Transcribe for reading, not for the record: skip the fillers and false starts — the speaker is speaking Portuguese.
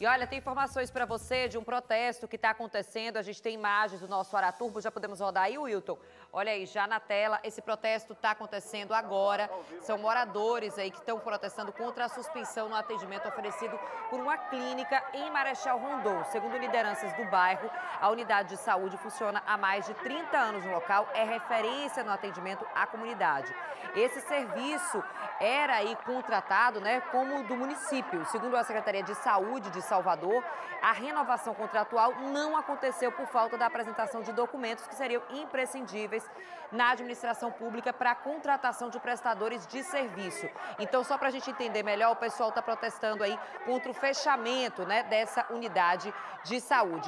E olha, tem informações para você de um protesto que está acontecendo. A gente tem imagens do nosso Araturbo, já podemos rodar aí, Wilton? Olha aí, já na tela, esse protesto está acontecendo agora. São moradores aí que estão protestando contra a suspensão no atendimento oferecido por uma clínica em Marechal Rondon. Segundo lideranças do bairro, a unidade de saúde funciona há mais de 30 anos no local, é referência no atendimento à comunidade. Esse serviço era aí contratado, né, como do município. Segundo a Secretaria de Saúde de Salvador, a renovação contratual não aconteceu por falta da apresentação de documentos que seriam imprescindíveis na administração pública para a contratação de prestadores de serviço. Então, só para a gente entender melhor, o pessoal está protestando aí contra o fechamento, né, dessa unidade de saúde.